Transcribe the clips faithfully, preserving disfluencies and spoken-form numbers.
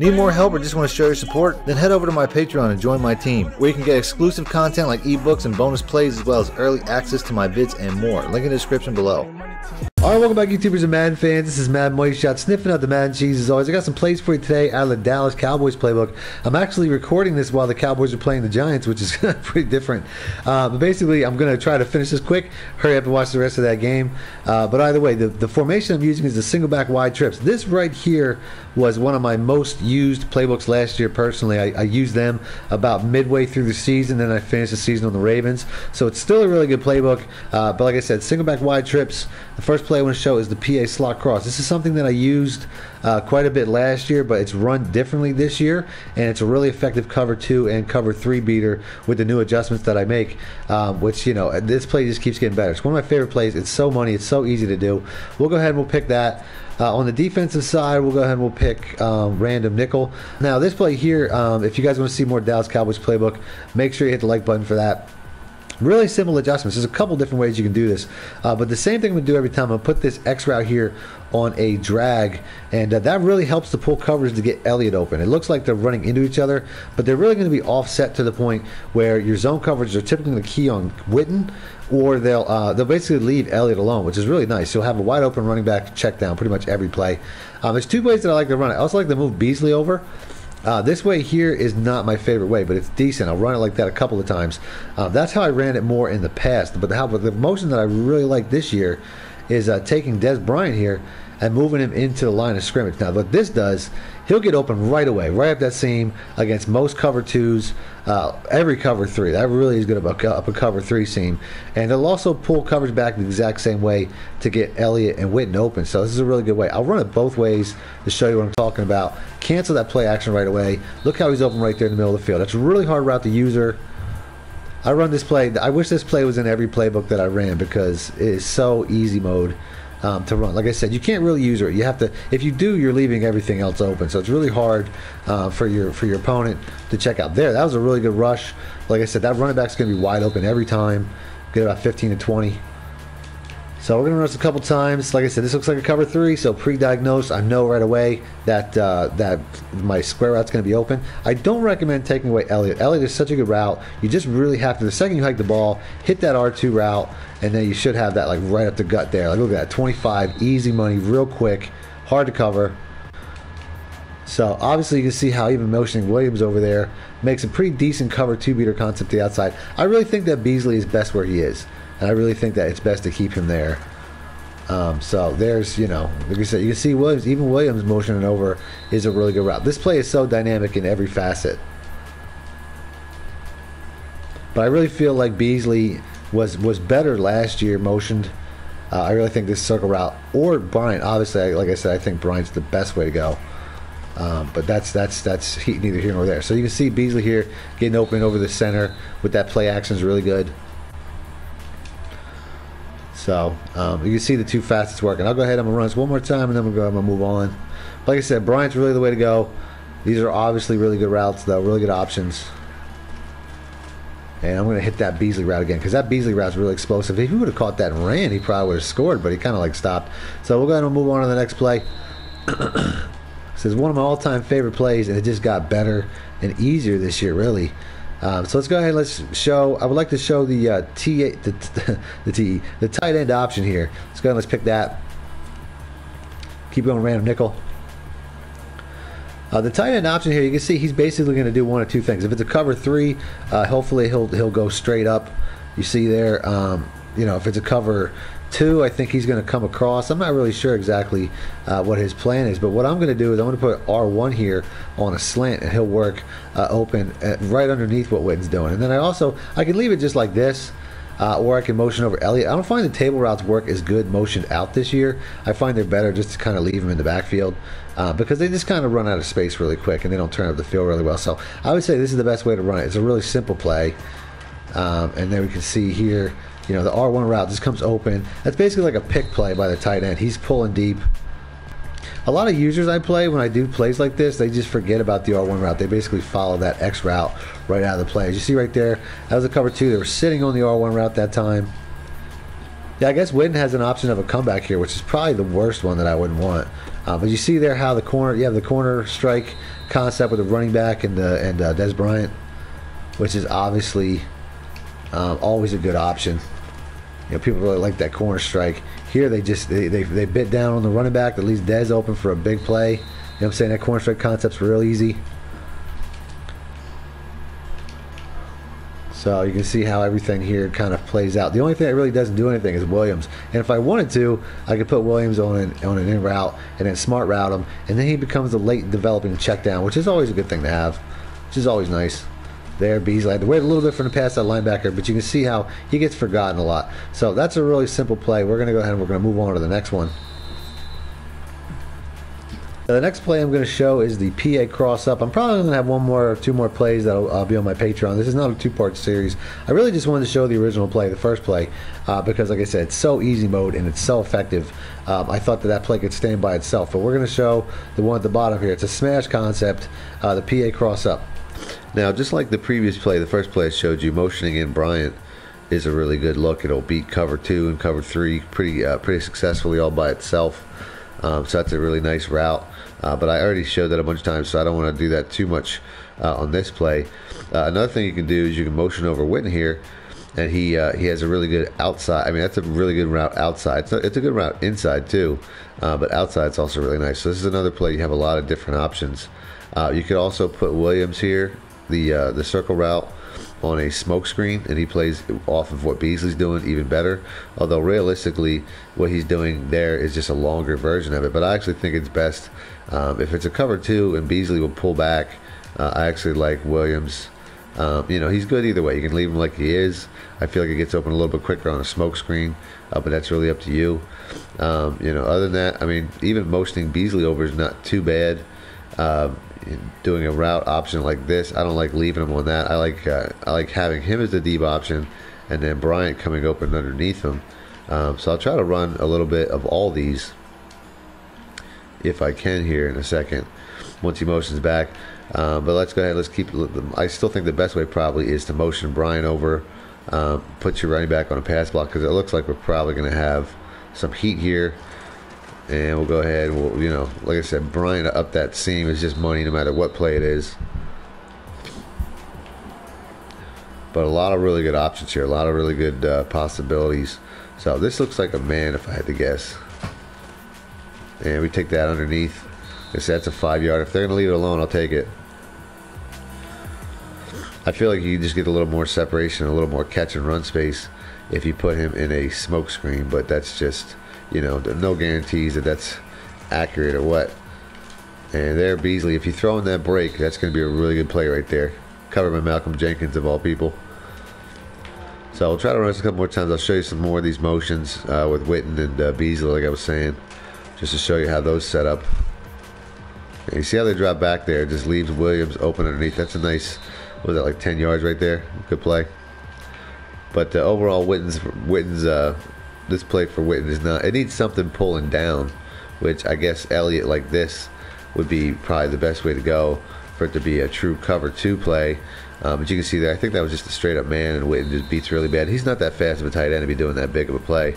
Need more help or just want to show your support? Then head over to my Patreon and join my team, where you can get exclusive content like ebooks and bonus plays, as well as early access to my vids and more. Link in the description below. Alright, welcome back YouTubers and Madden fans. This is Madden Moneyshot, sniffing out the Madden cheese as always. I got some plays for you today out of the Dallas Cowboys playbook. I'm actually recording this while the Cowboys are playing the Giants, which is pretty different. Uh, but basically, I'm going to try to finish this quick, hurry up and watch the rest of that game. Uh, but either way, the, the formation I'm using is the single back wide trips. This right here was one of my most used playbooks last year personally. I, I used them about midway through the season, then I finished the season on the Ravens. So it's still a really good playbook, uh, but like I said, single back wide trips. The first play I want to show is the P A slot cross. This is something that I used uh, quite a bit last year, but it's run differently this year, and it's a really effective cover two and cover three beater with the new adjustments that I make, um, which, you know, this play just keeps getting better. It's one of my favorite plays. It's so money. It's so easy to do. We'll go ahead and we'll pick that. Uh, on the defensive side, we'll go ahead and we'll pick um, random nickel. Now, this play here, um, if you guys want to see more Dallas Cowboys playbook, make sure you hit the like button for that. Really simple adjustments. There's a couple different ways you can do this, uh, but the same thing we do every time. I'm gonna put this X route here on a drag, and uh, that really helps to pull coverage to get Elliott open. It looks like they're running into each other, but they're really going to be offset to the point where your zone coverages are typically going to key on Witten, or they'll uh, they'll basically leave Elliott alone, which is really nice. You'll have a wide open running back check down pretty much every play. Um, there's two ways that I like to run it. I also like to move Beasley over. Uh, this way here is not my favorite way, but it's decent. I'll run it like that a couple of times. Uh, that's how I ran it more in the past. But the, the motion that I really like this year is uh, taking Dez Bryant here and moving him into the line of scrimmage. Now, what this does, he'll get open right away, right up that seam against most cover twos, uh, every cover three. That really is good up a cover three seam. And they'll also pull coverage back the exact same way to get Elliott and Witten open. So this is a really good way. I'll run it both ways to show you what I'm talking about. Cancel that play action right away. Look how he's open right there in the middle of the field. That's a really hard route to user. I run this play. I wish this play was in every playbook that I ran because it is so easy mode. Um, to run. Like I said, you can't really use it. You have to, if you do, you're leaving everything else open. So it's really hard uh, for your for your opponent to check out. There, that was a really good rush. Like I said, that running back's going to be wide open every time. Get about fifteen to twenty. So we're going to run this a couple times. Like I said, this looks like a cover three, so pre-diagnosed. I know right away that uh, that my square route's going to be open. I don't recommend taking away Elliott. Elliott is such a good route. You just really have to, the second you hike the ball, hit that R two route, and then you should have that like right up the gut there. Like look at that, twenty-five, easy money, real quick, hard to cover. So obviously you can see how even motioning Williams over there makes a pretty decent cover two beater concept to the outside. I really think that Beasley is best where he is. And I really think that it's best to keep him there. Um, so there's, you know, like I said, you can see Williams, even Williams motioning over is a really good route. This play is so dynamic in every facet. But I really feel like Beasley was, was better last year motioned. Uh, I really think this circle route, or Bryant, obviously, like I said, I think Bryant's the best way to go. Um, but that's that's that's he, neither here nor there. So you can see Beasley here getting open over the center with that play action is really good. So um, you can see the two facets working. I'll go ahead. I'm gonna run this one more time, and then I'm gonna, I'm gonna move on. But like I said, Bryant's really the way to go. These are obviously really good routes, though, really good options. And I'm gonna hit that Beasley route again because that Beasley route's really explosive. If he would have caught that and ran, he probably would have scored, but he kind of like stopped. So we'll go ahead and move on to the next play. This is one of my all-time favorite plays, and it just got better and easier this year, really. Um, so let's go ahead and let's show, I would like to show the uh, T, the, the, T, the tight end option here. Let's go ahead and let's pick that. Keep going random nickel. Uh, the tight end option here, you can see he's basically going to do one of two things. If it's a cover three, uh, hopefully he'll, he'll go straight up. You see there, um, you know, if it's a cover two, I think he's going to come across. I'm not really sure exactly uh, what his plan is, but what I'm going to do is I'm going to put R one here on a slant, and he'll work uh, open at, right underneath what Witten's doing. And then I also, I can leave it just like this, uh, or I can motion over Elliott. I don't find the table routes work as good motioned out this year. I find they're better just to kind of leave him in the backfield uh, because they just kind of run out of space really quick, and they don't turn up the field really well. So I would say this is the best way to run it. It's a really simple play. Um, and then we can see here, you know, the R one route just comes open. That's basically like a pick play by the tight end. He's pulling deep. A lot of users I play, when I do plays like this, they just forget about the R one route. They basically follow that X route right out of the play. As you see right there, that was a cover two. They were sitting on the R one route that time. Yeah, I guess Witten has an option of a comeback here, which is probably the worst one that I wouldn't want. Uh, but you see there how the corner, you have the corner strike concept with the running back and uh, and uh, Dez Bryant, which is obviously um, always a good option. You know, people really like that corner strike. Here they just they, they they bit down on the running back that leaves Dez open for a big play. You know what I'm saying? That corner strike concept's real easy. So you can see how everything here kind of plays out. The only thing that really doesn't do anything is Williams. And if I wanted to, I could put Williams on an, on an in route and then smart route him. And then he becomes a late developing check down, which is always a good thing to have, which is always nice. There, Beasley had to wait a little bit for the pass out linebacker, but you can see how he gets forgotten a lot. So that's a really simple play. We're going to go ahead and we're going to move on to the next one. Now the next play I'm going to show is the P A cross-up. I'm probably going to have one more or two more plays that will uh, be on my Patreon. This is not a two-part series. I really just wanted to show the original play, the first play, uh, because like I said, it's so easy mode and it's so effective. Um, I thought that that play could stand by itself, but we're going to show the one at the bottom here. It's a smash concept, uh, the P A cross-up. Now, just like the previous play, the first play I showed you, motioning in Bryant is a really good look. It'll beat cover two and cover three pretty, uh, pretty successfully all by itself. Um, so that's a really nice route. Uh, but I already showed that a bunch of times, so I don't want to do that too much uh, on this play. Uh, another thing you can do is you can motion over Witten here, and he uh, he has a really good outside. I mean, that's a really good route outside. It's a, it's a good route inside too, uh, but outside's also really nice. So this is another play. You have a lot of different options. Uh, you could also put Williams here, the uh, the circle route, on a smoke screen, and he plays off of what Beasley's doing even better, although realistically what he's doing there is just a longer version of it. But I actually think it's best um, if it's a cover two and Beasley will pull back. uh, I actually like Williams. Um, you know, he's good either way. You can leave him like he is. I feel like it gets open a little bit quicker on a smoke screen, uh, but that's really up to you. Um, you know, other than that, I mean, even motioning Beasley over is not too bad. uh, Doing a route option like this, I don't like leaving him on that. I like uh, I like having him as the deep option, and then Bryant coming open underneath him. Um, so I'll try to run a little bit of all these if I can here in a second once he motions back. Uh, but let's go ahead. Let's keep. I still think the best way probably is to motion Bryant over, uh, put your running back on a pass block, because it looks like we're probably going to have some heat here. And we'll go ahead, and we'll, you know, like I said, Bryant up that seam is just money no matter what play it is. But a lot of really good options here, a lot of really good uh, possibilities. So this looks like a man if I had to guess. And we take that underneath. Like I said, that's a five yard. If they're going to leave it alone, I'll take it. I feel like you just get a little more separation, a little more catch and run space if you put him in a smoke screen, but that's just... You know, no guarantees that that's accurate or what. And there, Beasley, if you throw in that break, that's going to be a really good play right there. Covered by Malcolm Jenkins, of all people. So I'll try to run this a couple more times. I'll show you some more of these motions uh, with Witten and uh, Beasley, like I was saying, just to show you how those set up. And you see how they drop back there. It just leaves Williams open underneath. That's a nice, what was that, like ten yards right there? Good play. But uh, overall, Witten's, Witten's uh, this play for Witten is not, it needs something pulling down, which I guess Elliott like this would be probably the best way to go for it to be a true cover two play. Um, but you can see there, I think that was just a straight up man, and Witten just beats really bad. He's not that fast of a tight end to be doing that big of a play.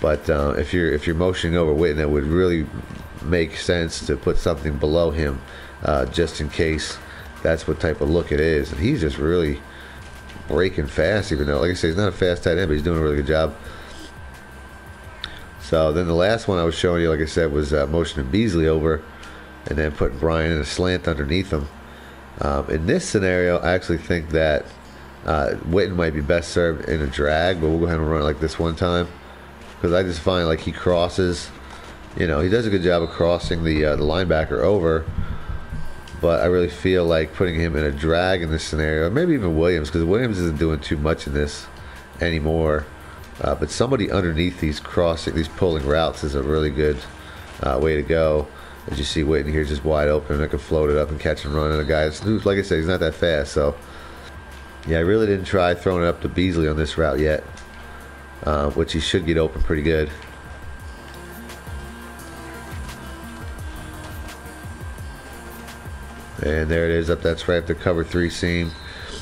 But uh, if you're if you're motioning over Witten, it would really make sense to put something below him, uh, just in case that's what type of look it is. And he's just really breaking fast, even though, like I say, he's not a fast tight end, but he's doing a really good job. So then the last one I was showing you, like I said, was uh, motioning Beasley over and then putting Bryant in a slant underneath him. Um, in this scenario, I actually think that uh, Witten might be best served in a drag, but we'll go ahead and run it like this one time, because I just find like he crosses, you know, he does a good job of crossing the, uh, the linebacker over, but I really feel like putting him in a drag in this scenario, maybe even Williams, because Williams isn't doing too much in this anymore. Uh, but somebody underneath these crossing, these pulling routes is a really good uh, way to go. As you see, Witten here just wide open. I could float it up and catch and run. And a guy, that's, like I said, he's not that fast. So, yeah, I really didn't try throwing it up to Beasley on this route yet, uh, which he should get open pretty good. And there it is up. That's right up the cover three seam.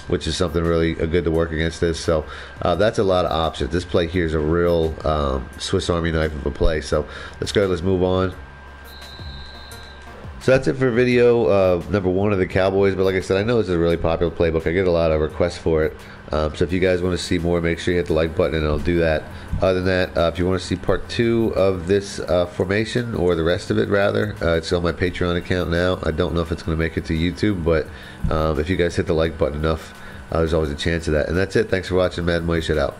which is something really good to work against this. So uh, that's a lot of options. This play here is a real um, Swiss Army knife of a play. So let's go. Let's move on. So that's it for video uh, number one of the Cowboys. But like I said, I know this is a really popular playbook. I get a lot of requests for it. Um, so if you guys want to see more, make sure you hit the like button and I'll do that. Other than that, uh, if you want to see part two of this uh, formation, or the rest of it rather, uh, it's on my Patreon account now. I don't know if it's going to make it to YouTube, but um, if you guys hit the like button enough, uh, there's always a chance of that. And that's it. Thanks for watching. Madden Moneyshot out.